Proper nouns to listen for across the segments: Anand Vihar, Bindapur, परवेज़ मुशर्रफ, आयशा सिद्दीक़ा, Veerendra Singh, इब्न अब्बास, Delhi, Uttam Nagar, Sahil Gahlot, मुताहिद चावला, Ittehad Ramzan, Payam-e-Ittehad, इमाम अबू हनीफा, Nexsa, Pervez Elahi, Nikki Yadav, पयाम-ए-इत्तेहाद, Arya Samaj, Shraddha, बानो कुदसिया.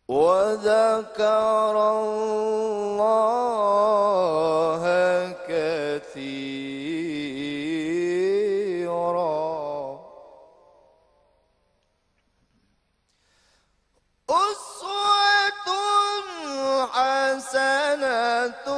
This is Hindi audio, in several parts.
وذكر الله كثيرا أسوة حسنة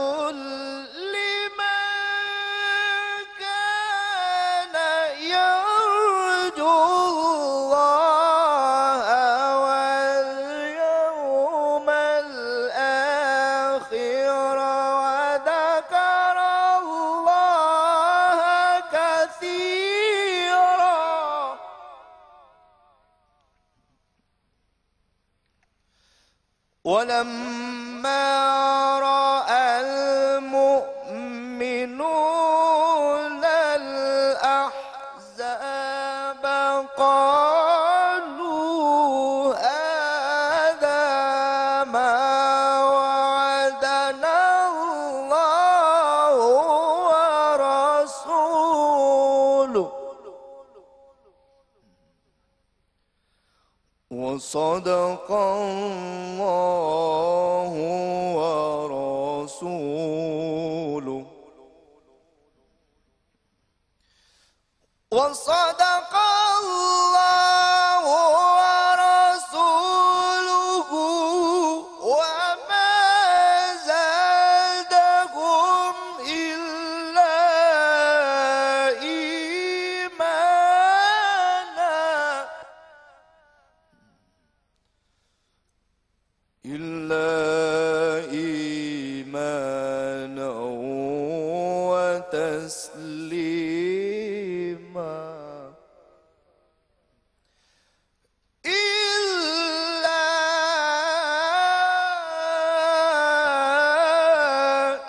وَلَمَّا رَأَى الْمُؤْمِنُونَ الْأَحْزَابَ قَالُوا هَذَا مَا وَعَدَنَا اللَّهُ وَرَسُولُهُ وَصَدَقَ اللَّهُ وَرَسُولُهُ وَصَدَقَ اللَّهُ وَرَسُولُهُ وَمَا زَادَهُمْ إِلَّا إِيمَانًا إيمانا وتسليما إلا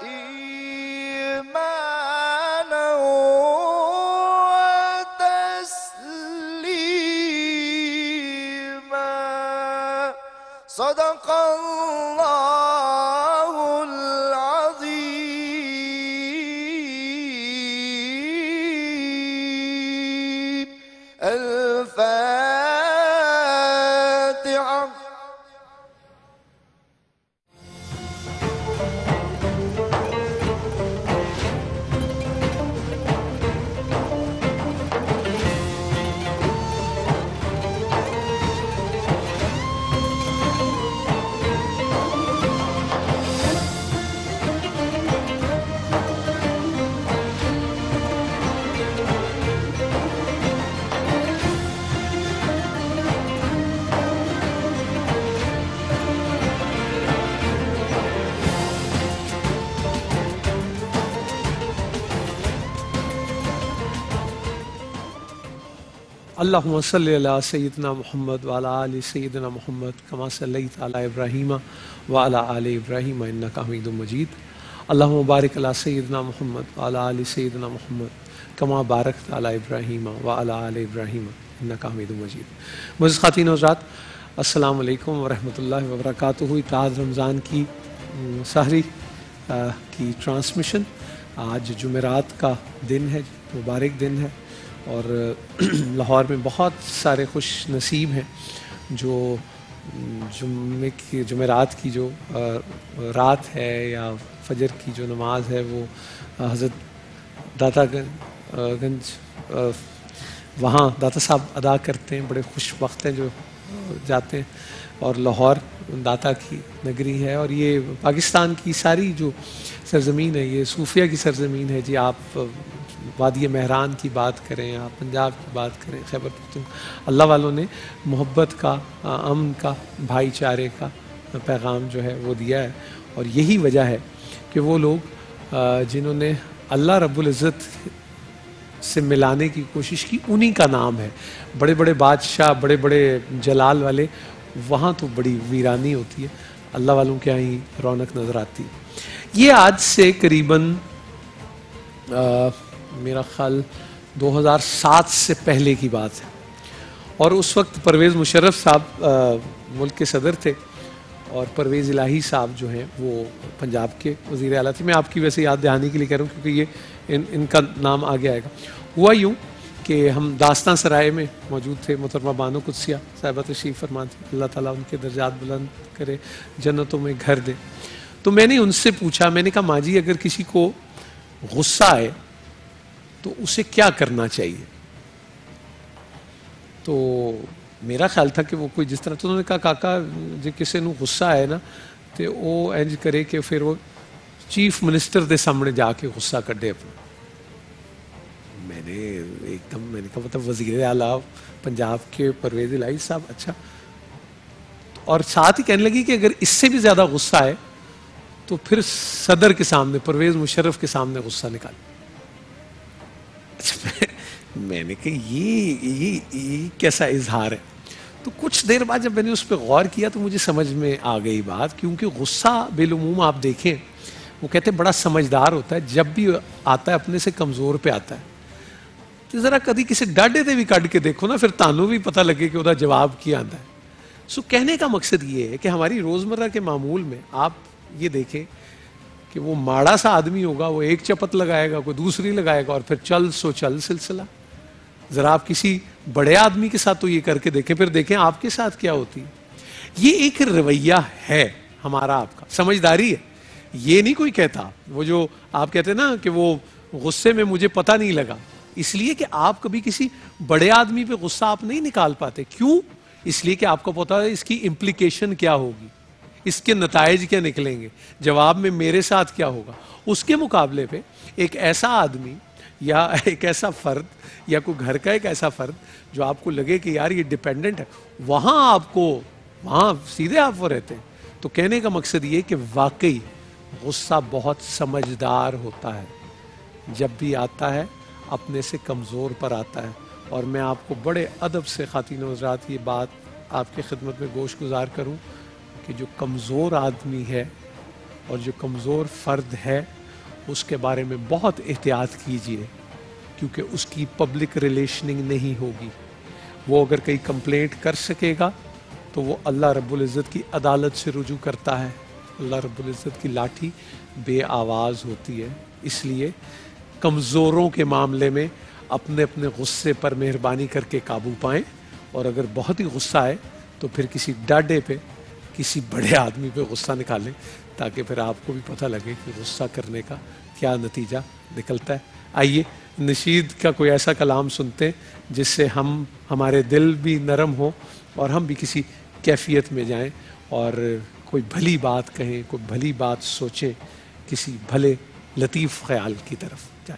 إيمانا وتسليما صدق الله العظيم الفاتحة अल्लाहुम्मा सल्लि अला सय्यिदना मुहम्मद व अला आलि सय्यिदना मुहम्मद कमा सल्लैत अला इब्राहीम व अला आलि इब्राहीम इन्नका हमीदुम मजीद। अल्लाहुम्मा बारिक अला सय्यिदना मुहम्मद व अला आलि सय्यिदना मुहम्मद कमा बारकत अला इब्राहीम व अला आलि इब्राहीम इन्नका हमीदुम मजीद। मुअज़्ज़िज़ ख़ातिन व हज़रात, अस्सलामु अलैकुम व रहमतुल्लाहि व बरकातुहू। इत्तेहाद रमज़ान की सहरी की ट्रांसमिशन, आज जुमेरात का दिन है, मुबारक दिन है और लाहौर में बहुत सारे खुश नसीब हैं जो जुमेरात की जो रात है या फजर की जो नमाज है वो हज़रत दातागंज वहाँ दाता साहब अदा करते हैं। बड़े खुश वक्त हैं जो जाते हैं, और लाहौर दाता की नगरी है और ये पाकिस्तान की सारी जो सरज़मीन है ये सूफिया की सरज़मीन है जी। आप वादी महरान की बात करें, आप पंजाब की बात करें, खैबर पख्तूनख्वा, अल्लाह वालों ने मोहब्बत का, अमन का, भाईचारे का पैगाम जो है वो दिया है। और यही वजह है कि वो लोग जिन्होंने अल्लाह रब्बुल इज़्ज़त से मिलाने की कोशिश की उन्हीं का नाम है। बड़े बड़े बादशाह, बड़े बड़े जलाल वाले, वहाँ तो बड़ी वीरानी होती है, अल्लाह वालों के यहाँ ही रौनक नज़र आती। ये आज से करीबन मेरा ख़्याल 2007 से पहले की बात है, और उस वक्त परवेज़ मुशर्रफ साहब मुल्क के सदर थे और परवेज़ इलाही साहब जो हैं वो पंजाब के वज़ीर आला थे। मैं आपकी वैसे याद दहानी के लिए कह रहा हूँ क्योंकि ये इनका नाम आगे आएगा। हुआ यूँ कि हम दास्तान सराय में मौजूद थे, मुहतरमा बानो कुदसिया साहिबा तशरीफ़ फरमा थी, अल्लाह ताला उनके दर्जात बुलंद करे, जन्नतों में घर दे। तो मैंने उनसे पूछा, मैंने कहा माँ जी अगर किसी को गुस्सा आए तो उसे क्या करना चाहिए। तो मेरा ख्याल था कि वो कोई जिस तरह, तो उन्होंने कहा काका जे किसी को गुस्सा है ना तो वो इंज करे कि फिर वो चीफ मिनिस्टर के सामने जाके गुस्सा कढ़े अपना। मैंने कहा मतलब वजीर आला पंजाब के परवेज़ इलाही साहब, अच्छा। और साथ ही कहने लगी कि अगर इससे भी ज़्यादा गुस्सा है तो फिर सदर के सामने, परवेज़ मुशर्रफ के सामने गुस्सा निकाले। मैंने कहा ये कैसा इजहार है। तो कुछ देर बाद जब मैंने उस पर गौर किया तो मुझे समझ में आ गई बात, क्योंकि गुस्सा बेलुमूम आप देखें, वो कहते हैं बड़ा समझदार होता है, जब भी आता है अपने से कमज़ोर पे आता है। तो ज़रा कभी किसी डाडे से भी काट के देखो ना, फिर तानू भी पता लगे कि उसका जवाब क्या आता है। सो कहने का मकसद ये है कि हमारी रोज़मर्रा के मामूल में आप ये देखें कि वो माड़ा सा आदमी होगा, वो एक चपत लगाएगा, कोई दूसरी लगाएगा, और फिर चल सो चल सिलसिला। ज़रा आप किसी बड़े आदमी के साथ तो ये करके देखें, फिर देखें आपके साथ क्या होती है। ये एक रवैया है हमारा आपका, समझदारी है। ये नहीं कोई कहता, वो जो आप कहते हैं ना कि वो गुस्से में मुझे पता नहीं लगा, इसलिए कि आप कभी किसी बड़े आदमी पे गुस्सा आप नहीं निकाल पाते। क्यों? इसलिए कि आपको पता है इसकी इम्प्लीकेशन क्या होगी, इसके नताइज क्या निकलेंगे, जवाब में मेरे साथ क्या होगा। उसके मुकाबले पे एक ऐसा आदमी या एक ऐसा फ़र्द या कोई घर का एक ऐसा फ़र्द जो आपको लगे कि यार ये डिपेंडेंट है, वहाँ सीधे आप वो रहते हैं। तो कहने का मकसद ये कि वाकई गुस्सा बहुत समझदार होता है, जब भी आता है अपने से कमज़ोर पर आता है। और मैं आपको बड़े अदब से ख़ातिन हज़रात ये बात आपकी खिदमत में गोश गुज़ार करूँ कि जो कमज़ोर आदमी है और जो कमज़ोर फ़र्द है उसके बारे में बहुत एहतियात कीजिए, क्योंकि उसकी पब्लिक रिलेशनिंग नहीं होगी। वो अगर कहीं कंप्लेंट कर सकेगा तो वो अल्लाह रब्बुल इज़्ज़त की अदालत से रुजू करता है। अल्लाह रब्बुल इज़्ज़त की लाठी बेआवाज़ होती है। इसलिए कमज़ोरों के मामले में अपने अपने गुस्से पर मेहरबानी करके काबू पाएँ, और अगर बहुत ही गुस्सा है तो फिर किसी डाडे पे, किसी बड़े आदमी पे गुस्सा निकालें, ताकि फिर आपको भी पता लगे कि गुस्सा करने का क्या नतीजा निकलता है। आइए नशीद का कोई ऐसा कलाम सुनते हैं जिससे हम, हमारे दिल भी नरम हो और हम भी किसी कैफियत में जाएं और कोई भली बात कहें, कोई भली बात सोचें, किसी भले लतीफ़ ख्याल की तरफ जाएं।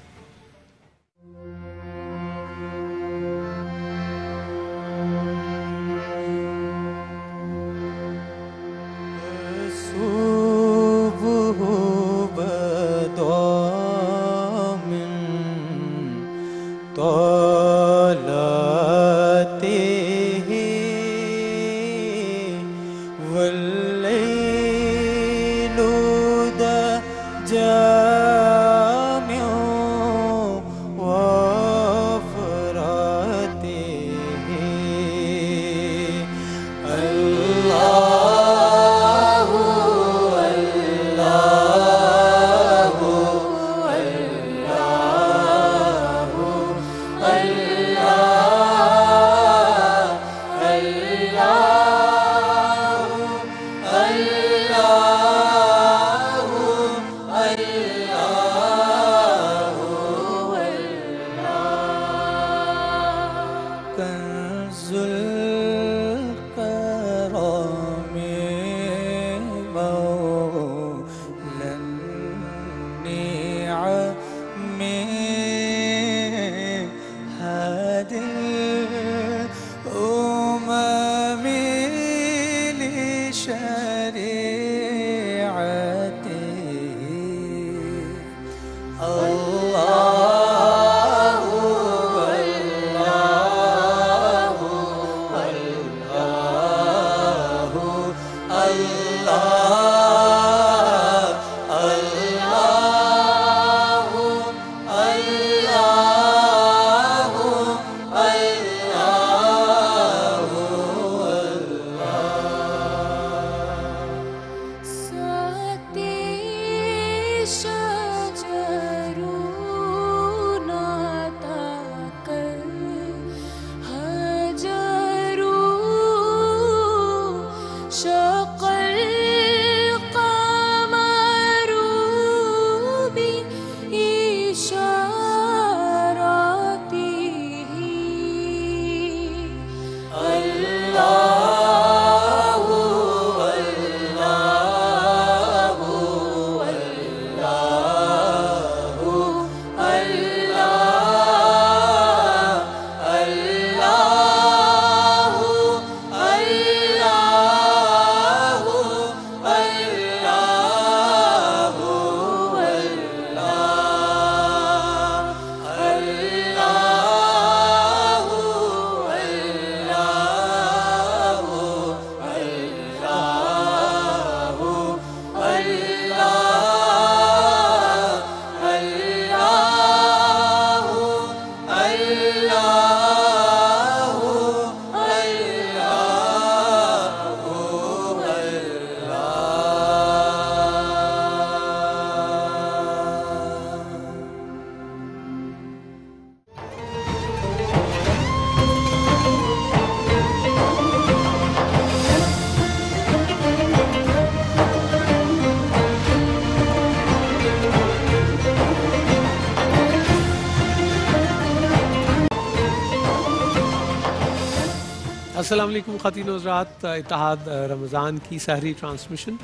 अस्सलाम वालेकुम ख़ातिन हज़रात, इत्तेहाद रमज़ान की सहरी ट्रांसमिशन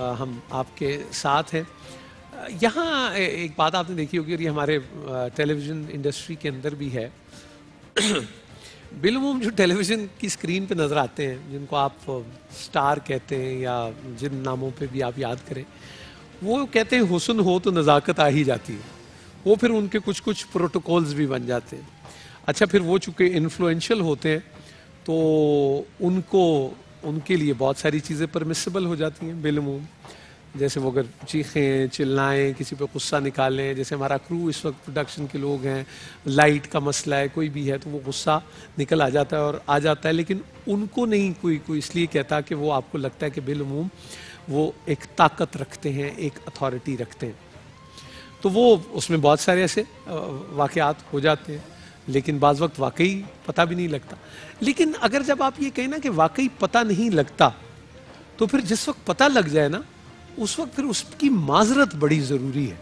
हम आपके साथ हैं। यहाँ एक बात आपने देखी होगी और ये हमारे टेलीविज़न इंडस्ट्री के अंदर भी है। बिलुमूम जो टेलीविज़न की स्क्रीन पे नज़र आते हैं, जिनको आप स्टार कहते हैं या जिन नामों पे भी आप याद करें, वो कहते हैं हुस्न हो तो नज़ाकत आ ही जाती है। वो फिर उनके कुछ कुछ प्रोटोकॉल्स भी बन जाते हैं। अच्छा, फिर वो चूँकि इन्फ्लुएंशियल होते हैं तो उनके लिए बहुत सारी चीज़ें परमिसिबल हो जाती हैं बिलुमूम। जैसे वो अगर चीखें, चिल्लाएं, किसी पे गुस्सा निकालें, जैसे हमारा क्रू इस वक्त प्रोडक्शन के लोग हैं, लाइट का मसला है, कोई भी है, तो वो गुस्सा निकल आ जाता है और आ जाता है। लेकिन उनको नहीं कोई इसलिए कहता कि वो आपको लगता है कि बिलुमूम वो एक ताकत रखते हैं, एक अथॉरिटी रखते हैं। तो वो उसमें बहुत सारे ऐसे वाक़यात हो जाते हैं, लेकिन बाज़ वक्त वाकई पता भी नहीं लगता। लेकिन अगर जब आप ये कहें ना कि वाकई पता नहीं लगता, तो फिर जिस वक्त पता लग जाए ना, उस वक्त फिर उसकी माजरत बड़ी ज़रूरी है।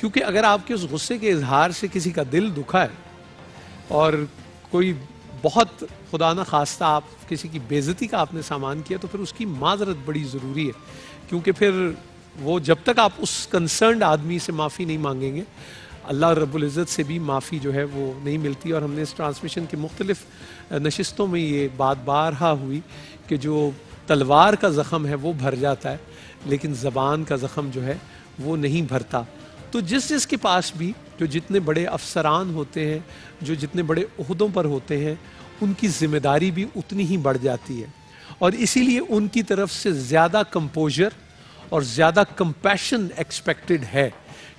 क्योंकि अगर आपके उस गुस्से के इजहार से किसी का दिल दुखा है और कोई बहुत खुदा न खास्ता आप किसी की बेइज्जती का आपने सामान किया, तो फिर उसकी माजरत बड़ी ज़रूरी है। क्योंकि फिर वो जब तक आप उस कंसर्न्ड आदमी से माफ़ी नहीं मांगेंगे, अल्लाह रब्बुल इज़्ज़त से भी माफ़ी जो है वो नहीं मिलती। और हमने इस ट्रांसमिशन के मुख्तलिफ नशिस्तों में ये बात बारहा हुई कि जो तलवार का ज़ख़म है वो भर जाता है, लेकिन ज़बान का ज़ख़म जो है वो नहीं भरता। तो जिस के पास भी जो जितने बड़े अफसरान होते हैं, जो जितने बड़े उहदों पर होते हैं, उनकी ज़िम्मेदारी भी उतनी ही बढ़ जाती है। और इसीलिए उनकी तरफ से ज़्यादा कंपोजर और ज़्यादा कंपैशन एक्सपेक्टेड है।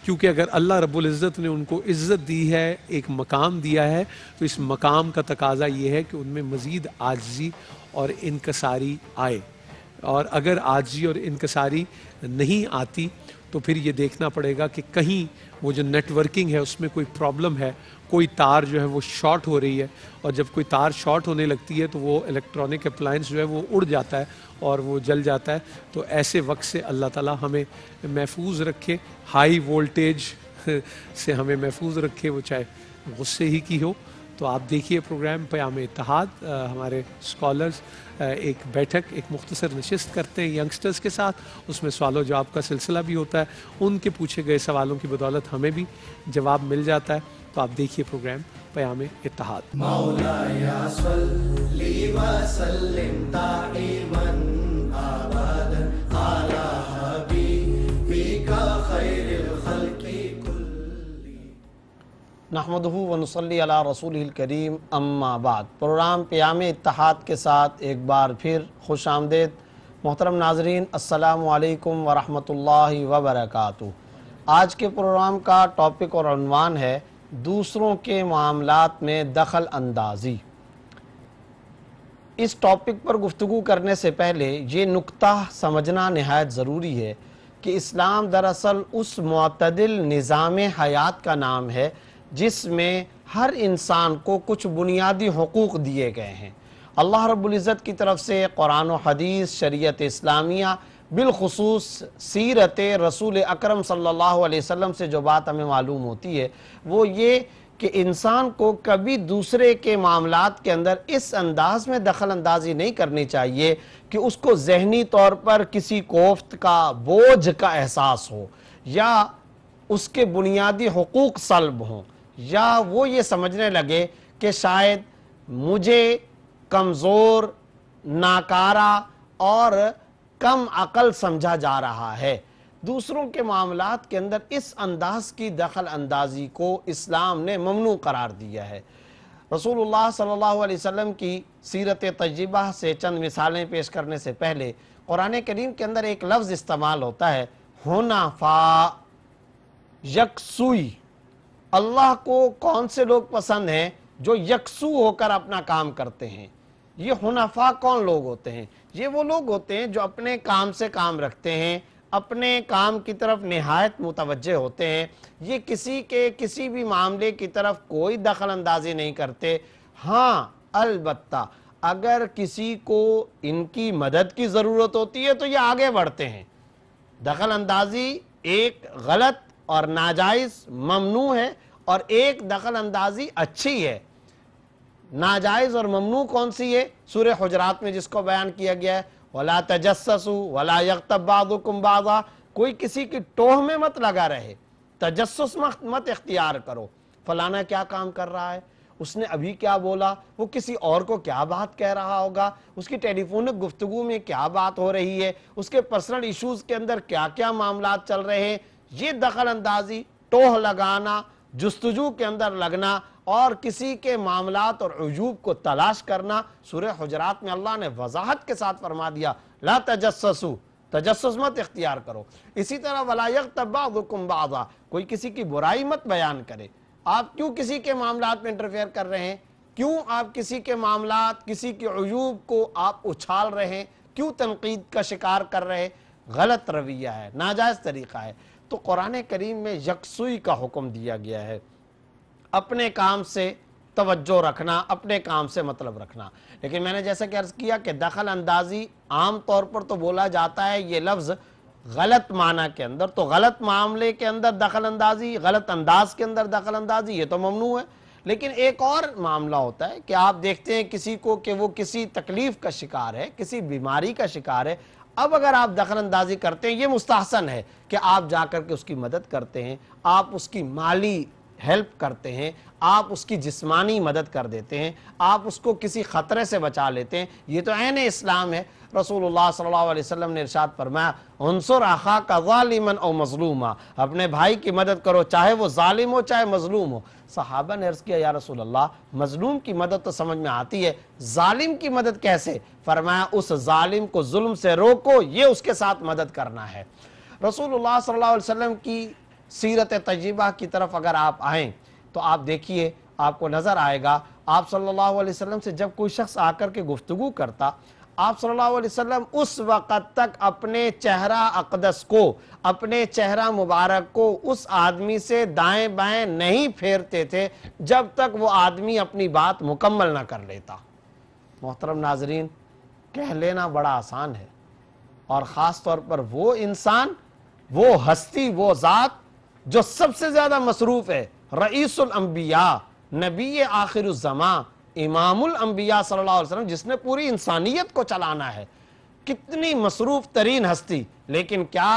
क्योंकि अगर अल्लाह रब्बुल इज़्ज़त ने उनको इज़्ज़त दी है, एक मकाम दिया है, तो इस मकाम का तकाजा ये है कि उनमें मज़ीद आजिज़ी और इनकसारी आए। और अगर आजिज़ी और इनकसारी नहीं आती तो फिर ये देखना पड़ेगा कि कहीं वो जो नेटवर्किंग है उसमें कोई प्रॉब्लम है, कोई तार जो है वो शॉर्ट हो रही है। और जब कोई तार शॉर्ट होने लगती है तो वो इलेक्ट्रॉनिक अप्लायंस जो है वो उड़ जाता है और वो जल जाता है। तो ऐसे वक्त से अल्लाह ताला हमें महफूज रखे, हाई वोल्टेज से हमें महफूज रखे, वो चाहे गुस्से ही की हो। तो आप देखिए प्रोग्राम पयाम-ए-इत्तेहाद, हमारे स्कॉलर्स एक बैठक, एक मुख्तसर नशिस्त करते हैं यंगस्टर्स के साथ। उसमें सवालों जवाब का सिलसिला भी होता है, उनके पूछे गए सवालों की बदौलत हमें भी जवाब मिल जाता है। तो आप देखिए प्रोग्राम पयाम-ए-इत्तेहाद। नहमदुहु व नसल्ली अला रसूलिल करीम, अम्मा बाद। प्रोग्राम पयामे इत्तेहाद के साथ एक बार फिर खुश आमदेद। मोहतरम नाजरीन, अस्सलामु अलैकुम व रहमतुल्लाहि व बरकातुहू। आज के प्रोग्राम का टॉपिक और उन्वान है दूसरों के मामलात में दखल अंदाजी। इस टॉपिक पर गुफ्तगू करने से पहले ये नुक्ता समझना नहायत ज़रूरी है कि इस्लाम दरअसल उस मुअतदिल निज़ाम हयात का नाम है जिसमें हर इंसान को कुछ बुनियादी हकूक़ दिए गए हैं। अल्लाह रब्बुल इज़्ज़त की तरफ से कुरान और हदीस, शरीयत इस्लामिया, बिलखुसूस सीरत रसूल अकरम सल्लल्लाहु अलैहि वसल्लम से जो बात हमें मालूम होती है वो ये कि इंसान को कभी दूसरे के मामलात के अंदर इस अंदाज में दखल अंदाजी नहीं करनी चाहिए कि उसको ज़हनी तौर पर किसी कोफ्त का, बोझ का एहसास हो या उसके बुनियादी हकूक़ सल्ब हों या वो ये समझने लगे कि शायद मुझे कमज़ोर, नाकारा और कम अकल समझा जा रहा है। दूसरों के मामलात के अंदर इस अंदाज की दखल अंदाजी को इस्लाम ने ममनू करार दिया है। रसूलुल्लाह सल्लल्लाहु अलैहि वसल्लम की सीरत तय्यबा से चंद मिसालें पेश करने से पहले कुरान करीम के अंदर एक लफ्ज़ इस्तेमाल होता है, हुनाफा, यकसुई। अल्लाह को कौन से लोग पसंद हैं? जो यकसू होकर अपना काम करते हैं। ये हुनाफा कौन लोग होते हैं? ये वो लोग होते हैं जो अपने काम से काम रखते हैं, अपने काम की तरफ नहायत मुतवज्जे होते हैं। ये किसी के किसी भी मामले की तरफ कोई दखल अंदाजी नहीं करते। हाँ, अलबत्ता अगर किसी को इनकी मदद की ज़रूरत होती है तो ये आगे बढ़ते हैं। दखल अंदाजी एक गलत और नाजायज़ ममनू है और एक दखल अंदाजी अच्छी है। नाजायज़ और ममनू कौन सी है? सूरह हुजरात में जिसको बयान किया गया है, वला तजस्ससू वला यग़्तब बाज़ुकुम बाज़ा, कोई किसी की टोह में मत लगा रहे, तजस्सुस मत इख्तियार करो। फलाना क्या काम कर रहा है, उसने अभी क्या बोला, वो किसी और को क्या बात कह रहा होगा, उसकी टेलीफोनिक गुफ्तगू में क्या बात हो रही है, उसके पर्सनल इशूज़ के अंदर क्या क्या मामला चल रहे हैं। ये दखल अंदाजी, टोह लगाना, जुस्तजू के अंदर लगना और किसी के मामलात और उयूब को तलाश करना। सूरह हुजरात में अल्लाह ने वजाहत के साथ फरमा दिया, ला तजस्ससू, तजस्सुस मत इख्तियार करो। इसी तरह वला यग़्तब बाज़ुकुम बाज़ा, कोई किसी की बुराई मत बयान करे। आप क्यों किसी के मामलात में इंटरफेयर कर रहे हैं? क्यों आप किसी के मामलात, किसी के उयूब को आप उछाल रहे हैं? क्यों तनकीद का शिकार कर रहे हैं? गलत रवैया है, नाजायज़ तरीक़ा है। तो कुरान करीम में यकसुई का हुक्म दिया गया है, अपने काम से तवज्जो रखना, अपने काम से मतलब रखना। लेकिन मैंने जैसा कि अर्ज़ किया कि दखल अंदाजी आम तौर पर तो बोला जाता है ये लफ्ज़ गलत माना के अंदर, तो गलत मामले के अंदर दखल अंदाजी, गलत अंदाज के अंदर दखल अंदाजी, ये तो ममनू है। लेकिन एक और मामला होता है कि आप देखते हैं किसी को कि वो किसी तकलीफ़ का शिकार है, किसी बीमारी का शिकार है, अब अगर आप दखल अंदाजी करते हैं, ये मुस्तहसन है कि आप जाकर के उसकी मदद करते हैं, आप उसकी माली हेल्प करते हैं, आप उसकी जिस्मानी मदद कर देते हैं, आप उसको किसी ख़तरे से बचा लेते हैं, ये तो ऐन इस्लाम है। रसूलुल्लाह सल्लल्लाहु अलैहि वसल्लम ने इरशाद फरमाया, उनसुर अखा का ज़ालिमन औ मज़लूमा, अपने भाई की मदद करो चाहे वो ज़ालिम हो चाहे मज़लूम हो। सहाबा ने अर्ज़ किया, या रसूलल्लाह, मज़लूम की मदद तो समझ में आती है, ज़ालिम की मदद कैसे? फरमाया, उस ज़ालिम को जुल्म से रोको, ये उसके साथ मदद करना है। रसूलुल्लाह सल्लल्लाहु अलैहि वसल्लम की सीरत तय्यबा की तरफ अगर आप आएँ तो आप देखिए, आपको नज़र आएगा आप सल्लल्लाहु अलैहि वसल्लम से जब कोई शख्स आकर के गुफ्तगू करता, आप सल्लल्लाहु अलैहि वसल्लम उस वक़्त तक अपने चेहरा अक़दस को, अपने चेहरा मुबारक को उस आदमी से दाएं बाएं नहीं फेरते थे जब तक वो आदमी अपनी बात मुकम्मल ना कर लेता। मोहतरम नाजरीन, कह लेना बड़ा आसान है और ख़ास तौर पर वो इंसान, वो हस्ती, वो ज़ात जो सबसे ज़्यादा मसरूफ़ है, रईसुल अंबिया, नबी आखिरुज़्ज़मा, इमामुल अंबिया सल्लल्लाहु अलैहि वसल्लम, जिसने पूरी इंसानियत को चलाना है, कितनी मसरूफ़ तरीन हस्ती। लेकिन क्या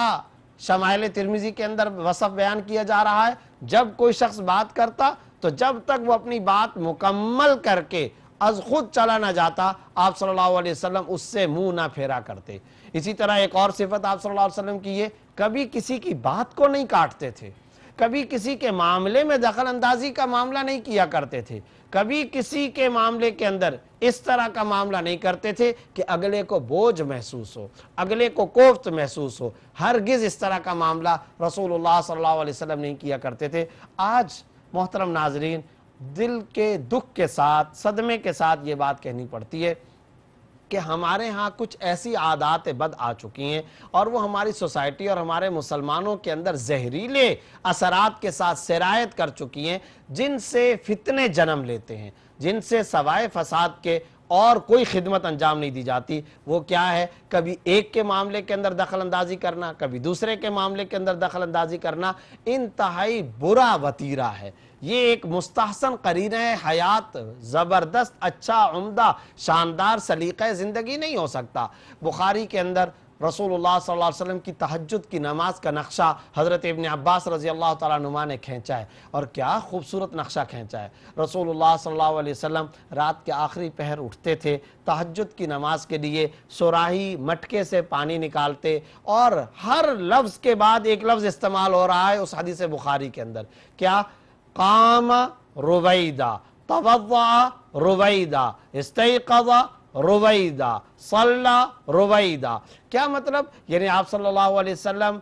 शमाइल तिर्मिज़ी के अंदर वसफ़ बयान किया जा रहा है, जब कोई शख्स बात करता तो जब तक वो अपनी बात मुकम्मल करके अज खुद चला ना जाता, आप सल्लल्लाहु अलैहि वसल्लम उससे मुँह ना फेरा करते। इसी तरह एक और सिफत आप सल्लल्लाहु अलैहि वसल्लम की, ये कभी किसी की बात को नहीं काटते थे। कभी किसी के मामले में दखल अंदाजी का मामला नहीं किया करते थे, कभी किसी के मामले के अंदर इस तरह का मामला नहीं करते थे कि अगले को बोझ महसूस हो, अगले को कोफ्त महसूस हो। हरगिज़ इस तरह का मामला रसूलुल्लाह सल्लल्लाहु अलैहि वसल्लम नहीं किया करते थे। आज मोहतरम नाजरीन, दिल के दुख के साथ, सदमे के साथ ये बात कहनी पड़ती है कि हमारे यहाँ कुछ ऐसी आदतें बद आ चुकी हैं और वो हमारी सोसाइटी और हमारे मुसलमानों के अंदर जहरीले असरात के साथ सरायत कर चुकी हैं, जिनसे फितने जन्म लेते हैं, जिनसे सवाए फसाद के और कोई खिदमत अंजाम नहीं दी जाती। वो क्या है? कभी एक के मामले के अंदर दखल अंदाजी करना, कभी दूसरे के मामले के अंदर दखल अंदाजी करना, इंतहाई बुरा वतीरा है। ये एक मुस्तहसन करीना है हयात, ज़बरदस्त अच्छा उम्दा शानदार सलीक़े ज़िंदगी नहीं हो सकता। बुखारी के अंदर रसूलुल्लाह सल्लल्लाहु अलैहि वसल्लम की तहज्जुद की नमाज का नक्शा हज़रत इब्न अब्बास रज़ी अल्लाह तआला अन्हुमा ने खींचा है, और क्या खूबसूरत नक्शा खींचा है। रसूलुल्लाह सल्लल्लाहु अलैहि वसल्लम रात के आखिरी पहर उठते थे तहज्जुद की नमाज के लिए, सुराही मटके से पानी निकालते, और हर लफ्ज़ के बाद एक लफ्ज़ इस्तेमाल हो रहा है उस हदीस बुखारी के अंदर। क्या? काम रुवैदा, तवज़्ज़ा रुवैदा, इस्तयक़ज़ा रुवैदा, सल्ला रुवैदा। क्या मतलब? यानी आप सल्लल्लाहु अलैहि वसल्लम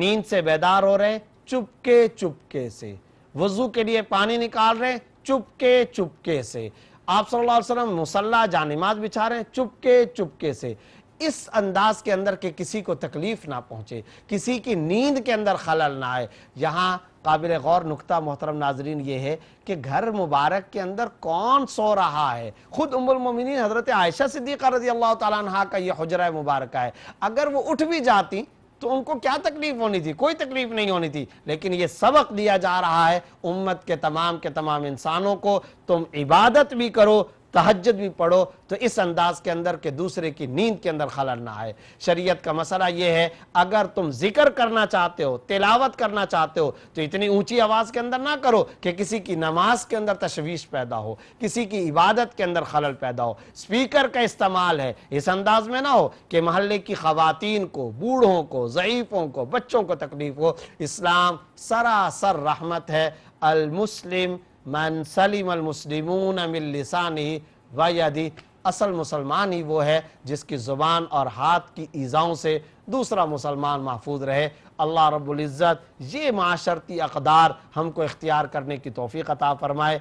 नींद से बेदार हो रहे, चुपके चुपके से वज़ू के लिए पानी निकाल रहे, चुपके चुपके से आप सल्लल्लाहु अलैहि वसल्लम मुसल्ला जानिमाज बिछा रहे, चुपके चुपके से, इस अंदाज के अंदर कि किसी को तकलीफ ना पहुँचे, किसी की नींद के अंदर खलल ना आए। यहाँ काबिल गौर नुकता मोहतरम नाजरीन ये है कि घर मुबारक के अंदर कौन सो रहा है? खुद उम्मुल मोमिनीन हज़रत आयशा सिद्दीक़ा रज़ी अल्लाह तआला अन्हा का ये हुजरा मुबारक है। अगर वो उठ भी जाती तो उनको क्या तकलीफ़ होनी थी? कोई तकलीफ़ नहीं होनी थी। लेकिन ये सबक दिया जा रहा है उम्मत के तमाम इंसानों को, तुम इबादत भी करो, तहज्जुद भी पढ़ो, तो इस अंदाज़ के अंदर के दूसरे की नींद के अंदर खलल ना आए। शरीयत का मसला ये है, अगर तुम जिक्र करना चाहते हो, तिलावत करना चाहते हो, तो इतनी ऊंची आवाज़ के अंदर ना करो कि किसी की नमाज के अंदर तशवीश पैदा हो, किसी की इबादत के अंदर खलल पैदा हो। स्पीकर का इस्तेमाल है इस अंदाज़ में ना हो कि महल्ले की ख़वातीन को, बूढ़ों को, ज़ईफ़ों को, बच्चों को तकलीफ़ हो। इस्लाम सरासर रहमत है। अल-मुस्लिम मन सलीमल मुस्लिमून मिन लिसानिही व यदिही। असल मुसलमान ही वो है जिसकी ज़ुबान और हाथ की ईज़ाओं से दूसरा मुसलमान महफूज रहे। अल्लाह रब्बुल इज़्ज़त ये माशरती अक़दार हमको इख्तियार करने की तौफ़ीक़ अता फ़रमाए।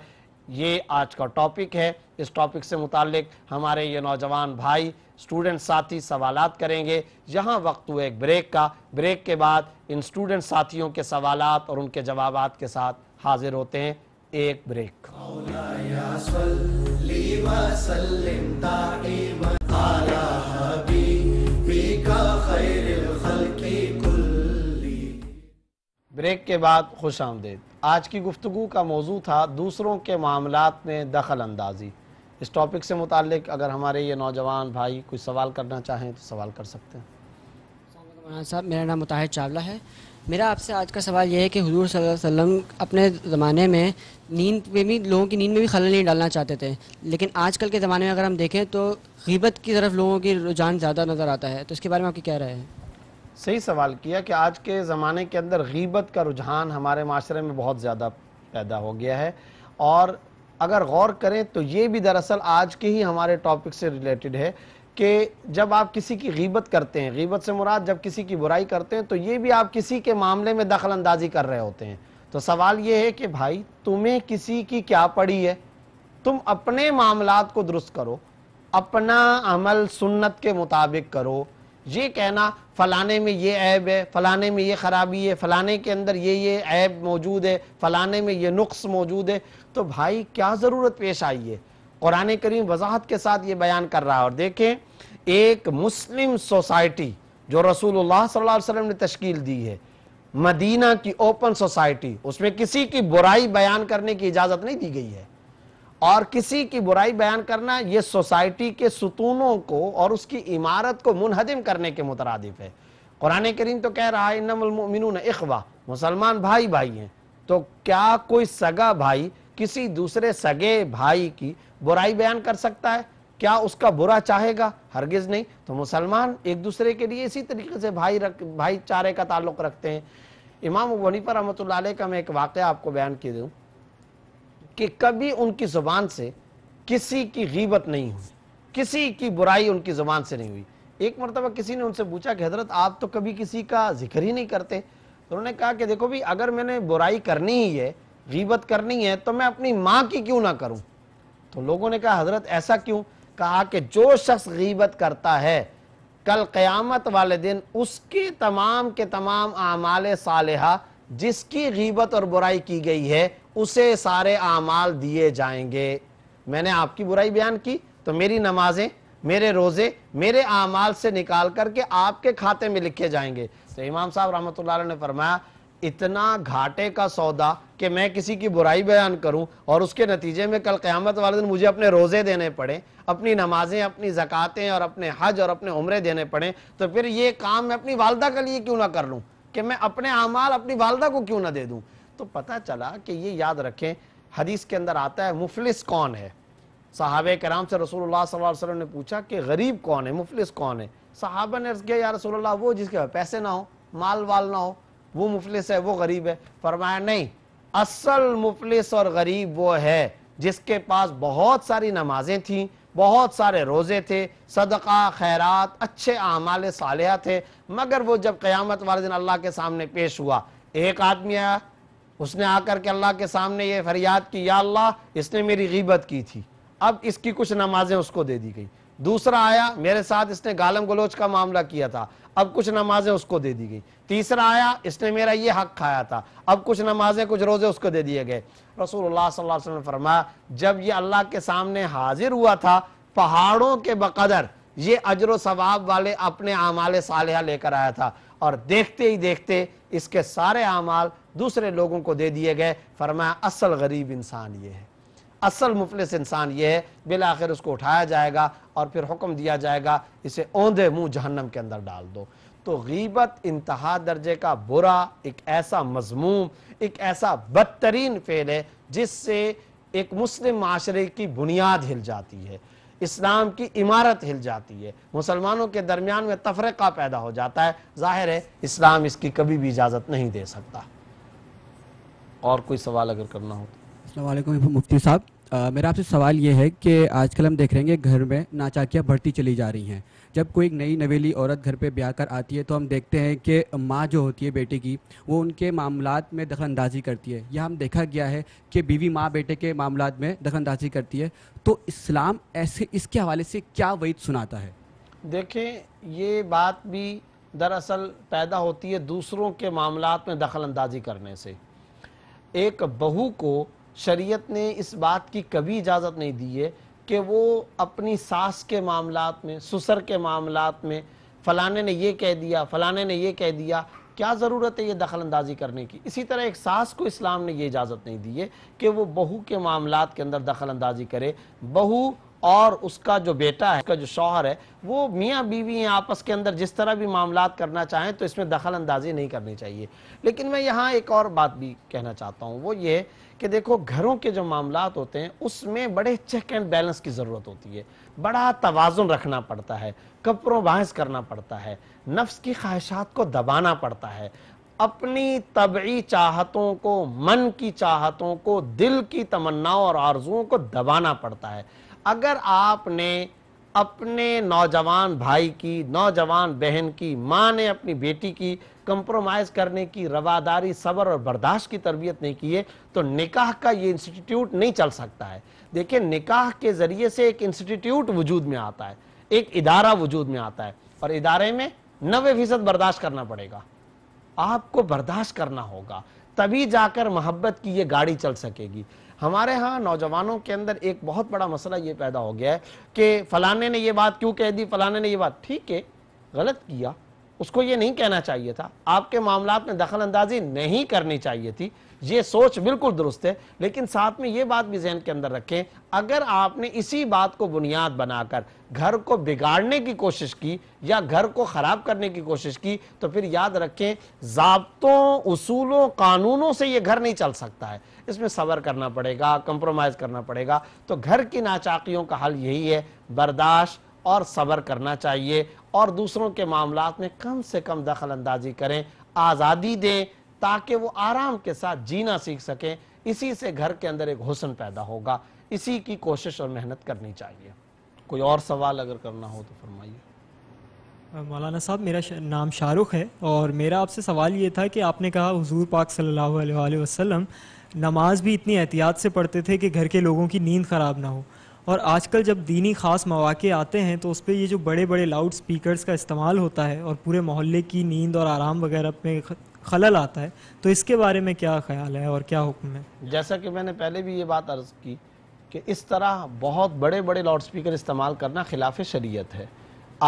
ये आज का टॉपिक है। इस टॉपिक से मुतालिक हमारे ये नौजवान भाई, स्टूडेंट साथी सवालात करेंगे। यहाँ वक्त हुआ एक ब्रेक का। ब्रेक के बाद इन स्टूडेंट साथियों के सवालात और उनके जवाबात के साथ हाजिर होते हैं। एक ब्रेक। ब्रेक के बाद खुश आमदेद। आज की गुफ्तगू का मौजू था दूसरों के मामलात में दखल अंदाजी। इस टॉपिक से मुतालिक अगर हमारे ये नौजवान भाई कोई सवाल करना चाहें तो सवाल कर सकते हैं। अस्सलाम साहब, मेरा नाम मुताहिद चावला है। मेरा आपसे आज का सवाल यह है कि हुजूर सल्लल्लाहु अलैहि वसल्लम अपने ज़माने में नींद में भी, लोगों की नींद में भी खलल नहीं डालना चाहते थे, लेकिन आजकल के ज़माने में अगर हम देखें तो गीबत की तरफ लोगों की रुझान ज़्यादा नज़र आता है, तो इसके बारे में आपकी क्या राय है? सही सवाल किया कि आज के ज़माने के अंदर गीबत का रुझान हमारे माशरे में बहुत ज़्यादा पैदा हो गया है, और अगर गौर करें तो ये भी दरअसल आज के ही हमारे टॉपिक से रिलेटेड है कि जब आप किसी की गीबत करते हैं, गीबत से मुराद जब किसी की बुराई करते हैं, तो ये भी आप किसी के मामले में दखल अंदाजी कर रहे होते हैं। तो सवाल ये है कि भाई तुम्हें किसी की क्या पड़ी है? तुम अपने मामलात को दुरुस्त करो, अपना अमल सुन्नत के मुताबिक करो। ये कहना फ़लाने में ये ऐब है, फ़लाने में ये ख़राबी है, फ़लाने के अंदर ये ऐब मौजूद है, फ़लाने में ये नुक्स मौजूद है, तो भाई क्या ज़रूरत पेश आई है? कुरान करीम वजाहत के साथ ये बयान कर रहा है। और देखें, एक मुस्लिम सोसाइटी जो रसूलुल्लाह सल्लल्लाहु अलैहि वसल्लम ने तश्कील दी है, मदीना की ओपन सोसाइटी, उसमें किसी की बुराई बयान करने की इजाज़त नहीं दी गई है। और किसी की बुराई बयान करना ये सोसाइटी के सुतूनों को और उसकी इमारत को मुनहदिम करने के मुतरादिफ है। कुरान करीम तो कह रहा है इन्नमल मुमिनूना इख्वा, मुसलमान भाई भाई हैं। तो क्या कोई सगा भाई किसी दूसरे सगे भाई की बुराई बयान कर सकता है? क्या उसका बुरा चाहेगा? हरगिज़ नहीं। तो मुसलमान एक दूसरे के लिए इसी तरीके से भाई चारे का ताल्लुक़ रखते हैं। इमाम अबू हनीफा रहमतुल्लाह अलैह का मैं एक वाक़या आपको बयान कर दूँ कि कभी उनकी ज़ुबान से किसी की गीबत नहीं हुई, किसी की बुराई उनकी ज़ुबान से नहीं हुई। एक मरतबा किसी ने उनसे पूछा कि हजरत आप तो कभी किसी का जिक्र ही नहीं करते। तो उन्होंने कहा कि देखो भी, अगर मैंने बुराई करनी ही है, गीबत करनी है, तो मैं अपनी माँ की क्यों ना करूँ। तो लोगों ने कहा हजरत ऐसा क्यों? कहा कि जो शख्स गीबत करता है कल क़यामत वाले दिन उसके तमाम के तमाम आमाल सालेहा जिसकी गीबत और बुराई की गई है उसे सारे आमाल दिए जाएंगे। मैंने आपकी बुराई बयान की तो मेरी नमाजें, मेरे रोज़े, मेरे आमाल से निकाल करके आपके खाते में लिखे जाएंगे। तो इमाम साहब रहमतुल्लाह अलैह ने फरमाया इतना घाटे का सौदा कि मैं किसी की बुराई बयान करूं और उसके नतीजे में कल क़यामत वाले दिन मुझे अपने रोज़े देने पड़े, अपनी नमाजें, अपनी ज़कातें और अपने हज और अपने उम्रे देने पड़े, तो फिर ये काम मैं अपनी वालदा के लिए क्यों ना कर लूँ, कि मैं अपने आमाल अपनी वालदा को क्यों ना दे दूँ। तो पता चला कि ये याद रखें, हदीस के अंदर आता है मुफलिस कौन है। सहाबे कराम से रसूलुल्लाह सल्लल्लाहु अलैहि वसल्लम ने पूछा कि गरीब कौन है, मुफलिस कौन है। सहाबा ने अर्ज़ किया या रसूलुल्लाह वो जिसके पास पैसे ना हो, माल वाल ना हो, वो मुफलिस है, वो गरीब है। फरमाया नहीं, असल मुफलिस और गरीब वो है जिसके पास बहुत सारी नमाजें थीं, बहुत सारे रोज़े थे, सदका खैरात, अच्छे आमाल सालिहा थे, मगर वो जब क़यामत वाले दिन अल्लाह के सामने पेश हुआ, एक आदमी आया, उसने आकर के अल्लाह के सामने ये फरियाद की या अल्लाह इसने मेरी गीबत की थी, अब इसकी कुछ नमाजें उसको दे दी गई। दूसरा आया, मेरे साथ इसने गालम गलोच का मामला किया था, अब कुछ नमाजें उसको दे दी गई। तीसरा आया, इसने मेरा ये हक खाया था, अब कुछ नमाजें, कुछ रोज़े उसको दे दिए गए। रसूलुल्लाह सल्लल्लाहु अलैहि वसल्लम ने फरमाया जब ये अल्लाह के सामने हाजिर हुआ था पहाड़ों के बकदर ये अजर सवाब वाले अपने आमाल सालिहा लेकर आया था और देखते ही देखते इसके सारे आमाल दूसरे लोगों को दे दिए गए। फरमाया असल गरीब इंसान ये है, असल मुफलिस इंसान ये है, बिल आखिर उसको उठाया जाएगा और फिर हुक्म दिया जाएगा इसे औंधे मुंह जहन्नम के अंदर डाल दो। तो गीबत इंतहा दर्जे का बुरा, एक ऐसा मजमूम, एक ऐसा बदतरीन फेल है जिससे एक मुस्लिम माशरे की बुनियाद हिल जाती है, इस्लाम की इमारत हिल जाती है, मुसलमानों के दरमियान में तफरीका पैदा हो जाता है। जाहिर है इस्लाम इसकी कभी भी इजाज़त नहीं दे सकता। और कोई सवाल अगर करना हो। अस्सलामुअलैकुम मुफ्ती साहब, मेरा आपसे सवाल ये है कि आजकल हम देख रहे हैं कि घर में नाचाकियाँ बढ़ती चली जा रही हैं। जब कोई नई नवेली औरत घर पे ब्याह कर आती है तो हम देखते हैं कि माँ जो होती है बेटे की, वो उनके मामलात में दखलंदाजी करती है। यह हम देखा गया है कि बीवी माँ बेटे के मामलात में दखलंदाजी करती है। तो इस्लाम ऐसे इसके हवाले से क्या वईद सुनाता है? देखें, ये बात भी दरअसल पैदा होती है दूसरों के मामलात में दखलंदाजी करने से। एक बहू को शरीयत ने इस बात की कभी इजाज़त नहीं दी है कि वो अपनी सास के मामलात में, ससुर के मामलात में फ़लाने ने ये कह दिया, फ़लाने ने ये कह दिया, क्या ज़रूरत है ये दखलंदाजी करने की। इसी तरह एक सास को इस्लाम ने ये इजाज़त नहीं दी है कि वो बहू के मामलात के अंदर दखलंदाजी करे। बहू और उसका जो बेटा है, उसका जो शौहर है, वो मियाँ बीवी हैं, आपस के अंदर जिस तरह भी मामलात करना चाहें तो इसमें दखल अंदाजी नहीं करनी चाहिए। लेकिन मैं यहाँ एक और बात भी कहना चाहता हूँ, वो ये कि देखो घरों के जो मामलात होते हैं उसमें बड़े चेक एंड बैलेंस की ज़रूरत होती है, बड़ा तवाज़ुन रखना पड़ता है, कपड़ों बहस करना पड़ता है, नफ्स की ख्वाहिशात को दबाना पड़ता है, अपनी तबई चाहतों को, मन की चाहतों को, दिल की तमन्नाओं और आरजुओं को दबाना पड़ता है। अगर आपने अपने नौजवान भाई की, नौजवान बहन की, माँ ने अपनी बेटी की कंप्रोमाइज़ करने की, रवादारी, सब्र और बर्दाश्त की तरबियत नहीं की है तो निकाह का ये इंस्टीट्यूट नहीं चल सकता है। देखिए, निकाह के ज़रिए से एक इंस्टीट्यूट वजूद में आता है, एक इदारा वजूद में आता है और इदारे में 90% बर्दाश्त करना पड़ेगा, आपको बर्दाश्त करना होगा, तभी जाकर मोहब्बत की ये गाड़ी चल सकेगी। हमारे यहाँ नौजवानों के अंदर एक बहुत बड़ा मसला ये पैदा हो गया है कि फ़लाने ने ये बात क्यों कह दी, फ़लाने ने ये बात, ठीक है गलत किया, उसको ये नहीं कहना चाहिए था, आपके मामलात में दखल अंदाजी नहीं करनी चाहिए थी, ये सोच बिल्कुल दुरुस्त है। लेकिन साथ में ये बात भी जहन के अंदर रखें, अगर आपने इसी बात को बुनियाद बनाकर घर को बिगाड़ने की कोशिश की या घर को ख़राब करने की कोशिश की तो फिर याद रखें ज़ाब्तों, उसूलों, कानूनों से ये घर नहीं चल सकता है, इसमें सब्र करना पड़ेगा, कंप्रोमाइज़ करना पड़ेगा। तो घर की नाचाकियों का हल यही है, बर्दाश्त और सब्र करना चाहिए और दूसरों के मामलात में कम से कम दखल अंदाजी करें, आज़ादी दें, ताकि वो आराम के साथ जीना सीख सकें। इसी से घर के अंदर एक हुस्न पैदा होगा, इसी की कोशिश और मेहनत करनी चाहिए। कोई और सवाल अगर करना हो तो फरमाइए। मौलाना साहब, मेरा नाम शाहरुख है और मेरा आपसे सवाल ये था कि आपने कहा हुजूर पाक सल्लल्लाहु अलैहि वसल्लम नमाज भी इतनी एहतियात से पढ़ते थे कि घर के लोगों की नींद ख़राब ना हो, और आजकल जब दीनी ख़ास मौक़े आते हैं तो उस पर ये जो बड़े बड़े लाउड स्पीकर्स का इस्तेमाल होता है और पूरे मोहल्ले की नींद और आराम वगैरह में खलल आता है, तो इसके बारे में क्या ख्याल है और क्या हुक्म है? जैसा कि मैंने पहले भी ये बात अर्ज़ की कि इस तरह बहुत बड़े बड़े लाउड स्पीकर इस्तेमाल करना खिलाफ शरीयत है।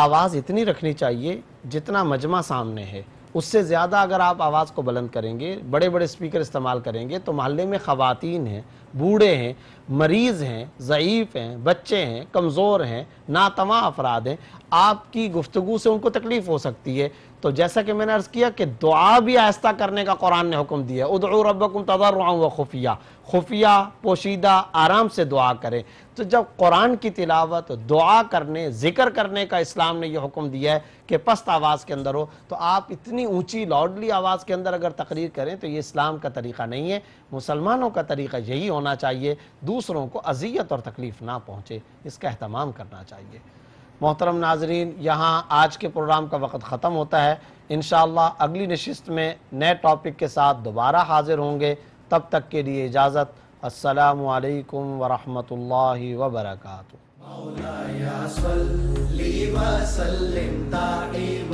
आवाज़ इतनी रखनी चाहिए जितना मजमा सामने है, उससे ज़्यादा अगर आप आवाज़ को बुलंद करेंगे, बड़े बड़े स्पीकर इस्तेमाल करेंगे तो महल्ले में ख़वातीन हैं, बूढ़े हैं, मरीज़ हैं, ज़ईफ़ हैं, बच्चे हैं, कमज़ोर हैं, नातवा अफराद हैं, आपकी गुफ्तगू से उनको तकलीफ़ हो सकती है। तो जैसा कि मैंने अर्ज़ किया कि दुआ भी आहिस्ता करने का कुरान ने हुक्म दिया, उदउ रब्बकुम तज़र्रुअन व खुफ़िया, खुफ़िया पोशीदा आराम से दुआ करें। तो जब कुरान की तिलावत, दुआ करने, ज़िक्र करने का इस्लाम ने यह हुक्म दिया है कि पस्त आवाज़ के अंदर हो, तो आप इतनी ऊँची लाउडली आवाज़ के अंदर अगर तकरीर करें तो ये इस्लाम का तरीक़ा नहीं है। मुसलमानों का तरीक़ा यही होना चाहिए, दूसरों को अजियत और तकलीफ़ ना पहुँचे, इसका अहतमाम करना चाहिए। मोहतरम नाजरीन, यहाँ आज के प्रोग्राम का वक्त ख़त्म होता है। इंशाअल्लाह अगली नशिस्त में नए टॉपिक के साथ दोबारा हाजिर होंगे। तब तक के लिए इजाज़त। अस्सलामु अलैकुम वरहमतुल्लाहि वबरकातुहू।